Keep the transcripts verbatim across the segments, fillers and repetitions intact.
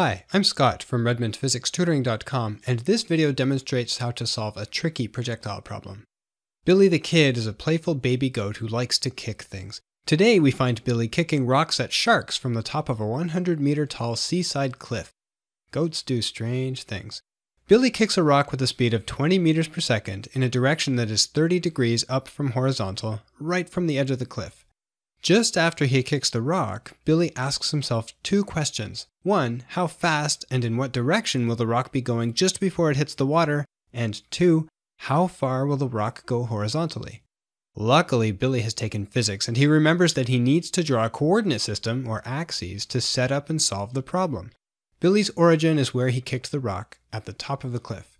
Hi, I'm Scott from Redmond Physics Tutoring dot com, and this video demonstrates how to solve a tricky projectile problem. Billy the Kid is a playful baby goat who likes to kick things. Today we find Billy kicking rocks at sharks from the top of a one hundred meter tall seaside cliff. Goats do strange things. Billy kicks a rock with a speed of twenty meters per second in a direction that is thirty degrees up from horizontal, right from the edge of the cliff. Just after he kicks the rock, Billy asks himself two questions. One, how fast and in what direction will the rock be going just before it hits the water? And two, how far will the rock go horizontally? Luckily, Billy has taken physics, and he remembers that he needs to draw a coordinate system, or axes, to set up and solve the problem. Billy's origin is where he kicked the rock, at the top of the cliff.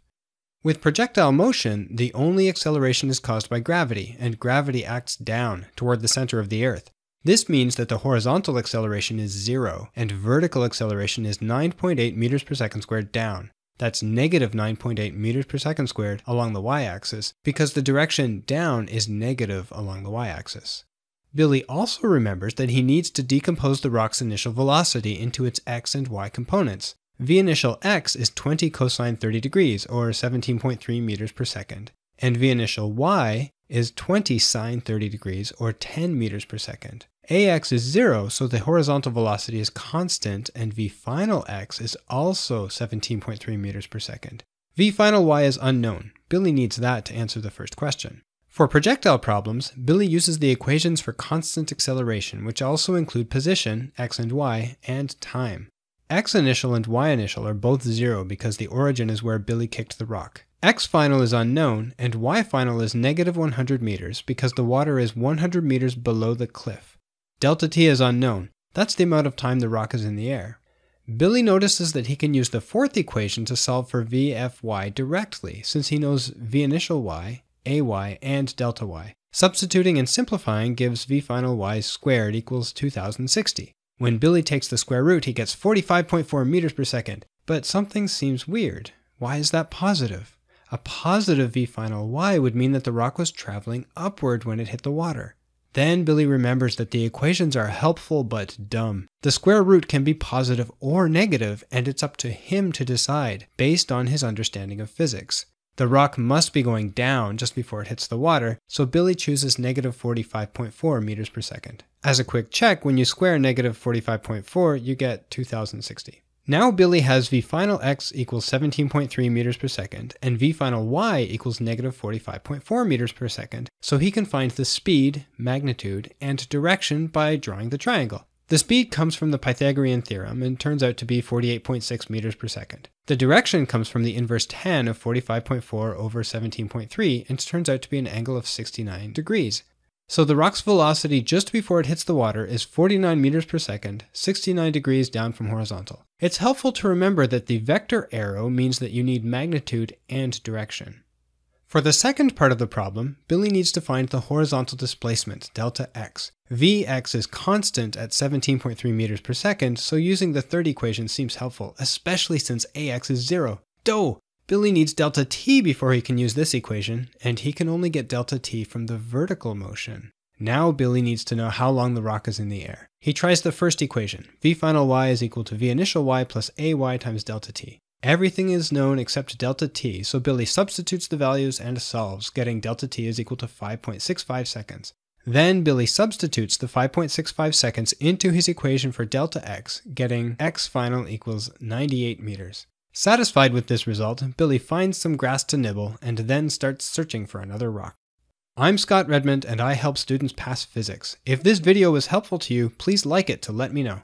With projectile motion, the only acceleration is caused by gravity, and gravity acts down, toward the center of the Earth. This means that the horizontal acceleration is zero, and vertical acceleration is nine point eight meters per second squared down. That's negative nine point eight meters per second squared along the y-axis, because the direction down is negative along the y-axis. Billy also remembers that he needs to decompose the rock's initial velocity into its x and y components. V initial x is twenty cosine thirty degrees, or seventeen point three meters per second, and V initial y is twenty sine thirty degrees, or ten meters per second. Ax is zero, so the horizontal velocity is constant, and V final x is also seventeen point three meters per second. V final y is unknown. Billy needs that to answer the first question. For projectile problems, Billy uses the equations for constant acceleration, which also include position, x and y, and time. X initial and y initial are both zero because the origin is where Billy kicked the rock. X final is unknown, and y final is negative one hundred meters because the water is one hundred meters below the cliff. Delta t is unknown. That's the amount of time the rock is in the air. Billy notices that he can use the fourth equation to solve for V F Y directly, since he knows V initial y, A Y, and delta y. Substituting and simplifying gives V final y squared equals two thousand sixty. When Billy takes the square root, he gets forty-five point four meters per second. But something seems weird. Why is that positive? A positive V final y would mean that the rock was traveling upward when it hit the water. Then Billy remembers that the equations are helpful but dumb. The square root can be positive or negative, and it's up to him to decide, based on his understanding of physics. The rock must be going down just before it hits the water, so Billy chooses negative forty-five point four meters per second. As a quick check, when you square negative forty-five point four, you get two thousand sixty. Now Billy has V final x equals seventeen point three meters per second, and V final y equals negative forty-five point four meters per second, so he can find the speed, magnitude, and direction by drawing the triangle. The speed comes from the Pythagorean theorem and turns out to be forty-eight point six meters per second. The direction comes from the inverse tan of forty-five point four over seventeen point three and turns out to be an angle of sixty-nine degrees. So the rock's velocity just before it hits the water is forty-nine meters per second, sixty-nine degrees down from horizontal. It's helpful to remember that the vector arrow means that you need magnitude and direction. For the second part of the problem, Billy needs to find the horizontal displacement, delta x. Vx is constant at seventeen point three meters per second, so using the third equation seems helpful, especially since Ax is zero. Doh! Billy needs delta t before he can use this equation, and he can only get delta t from the vertical motion. Now Billy needs to know how long the rock is in the air. He tries the first equation. V final y is equal to V initial y plus A Y times delta t. Everything is known except delta t, so Billy substitutes the values and solves, getting delta t is equal to five point six five seconds. Then Billy substitutes the five point six five seconds into his equation for delta x, getting x final equals ninety-eight meters. Satisfied with this result, Billy finds some grass to nibble and then starts searching for another rock. I'm Scott Redmond, and I help students pass physics. If this video was helpful to you, please like it to let me know.